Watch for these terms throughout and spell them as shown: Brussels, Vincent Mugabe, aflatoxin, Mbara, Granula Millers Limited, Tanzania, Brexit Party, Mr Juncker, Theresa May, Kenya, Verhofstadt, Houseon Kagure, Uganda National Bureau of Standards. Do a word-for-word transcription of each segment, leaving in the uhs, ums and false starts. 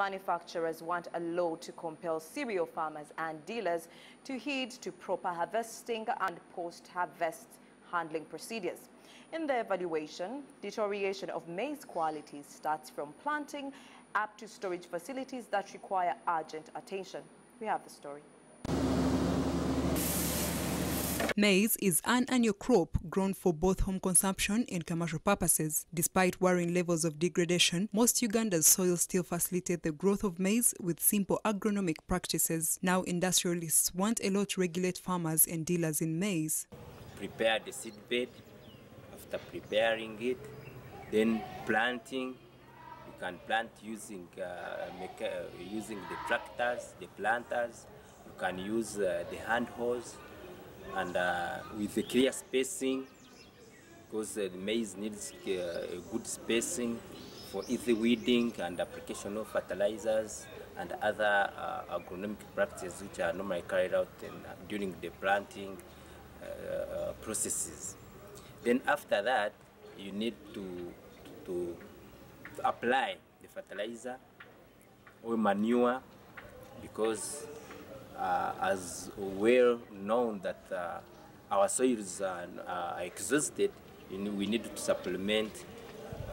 manufacturers want a law to compel cereal farmers and dealers to heed to proper harvesting and post-harvest handling procedures. In their evaluation, deterioration of maize quality starts from planting up to storage facilities that require urgent attention. We have the story. Maize is an annual crop grown for both home consumption and commercial purposes. Despite worrying levels of degradation, most Uganda's soil still facilitate the growth of maize with simple agronomic practices. Now industrialists want a law to regulate farmers and dealers in maize. Prepare the seedbed. After preparing it, then planting. You can plant using, uh, make, uh, using the tractors, the planters. You can use uh, the hand hose. And uh, with the clear spacing, because uh, the maize needs uh, a good spacing for easy weeding and application of fertilizers and other uh, agronomic practices which are normally carried out in, uh, during the planting uh, uh, processes. Then after that, you need to, to, to apply the fertilizer or manure, because Uh, as well known that uh, our soils are, are exhausted, we need to supplement.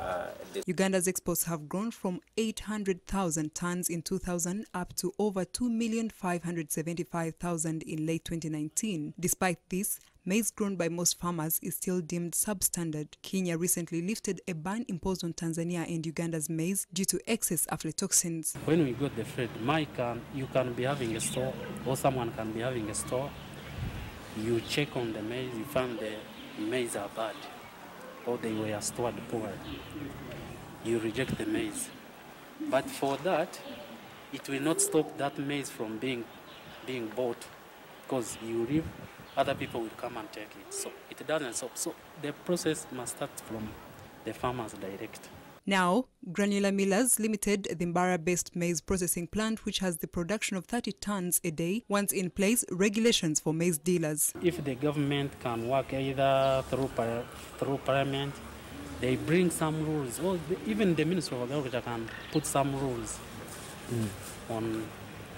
Uh, Uganda's exports have grown from eight hundred thousand tons in two thousand up to over two million five hundred seventy-five thousand in late twenty nineteen. Despite this, maize grown by most farmers is still deemed substandard. Kenya recently lifted a ban imposed on Tanzania and Uganda's maize due to excess aflatoxins. When we got the freight, Mike, um, you can be having a store, or someone can be having a store. You check on the maize, you find the maize are bad, or they were stored poor. You reject the maize. But for that, it will not stop that maize from being, being bought, because you leave, other people will come and take it. So it doesn't stop. So the process must start from the farmers direct. Now, Granula Millers Limited, the Mbara-based maize processing plant, which has the production of thirty tons a day, wants in place regulations for maize dealers. If the government can work either through, par through parliament, they bring some rules, or the, even the Minister of Agriculture can put some rules mm. on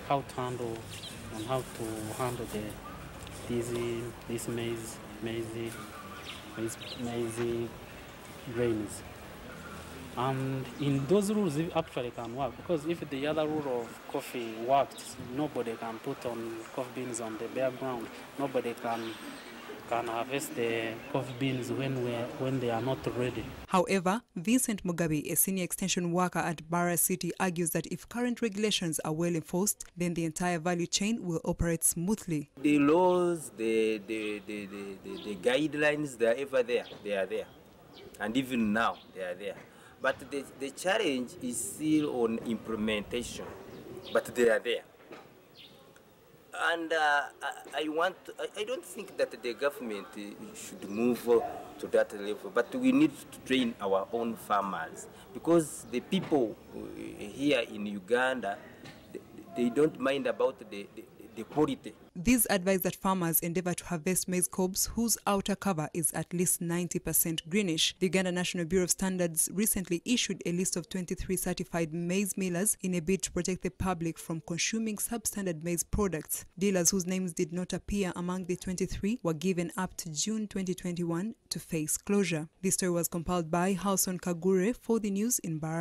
how to handle, on how to handle the, these, these maize, maize, maize, maize grains. And in those rules, it actually can work, because if the other rule of coffee worked, nobody can put on coffee beans on the bare ground. Nobody can can harvest the coffee beans when we when they are not ready. However, Vincent Mugabe, a senior extension worker at Mbara City, argues that if current regulations are well enforced, then the entire value chain will operate smoothly. The laws, the the the the, the, the guidelines, they are ever there. They are there, and even now they are there. But the, the challenge is still on implementation, but they are there. And uh, I, I want, I, I don't think that the government should move to that level, but we need to train our own farmers, because the people here in Uganda, they, they don't mind about the, the The quality. These advise that farmers endeavor to harvest maize cobs whose outer cover is at least ninety percent greenish. The Uganda National Bureau of Standards recently issued a list of twenty-three certified maize millers in a bid to protect the public from consuming substandard maize products. Dealers whose names did not appear among the twenty-three were given up to June twenty twenty-one to face closure. This story was compiled by Houseon Kagure for the news in Mbara.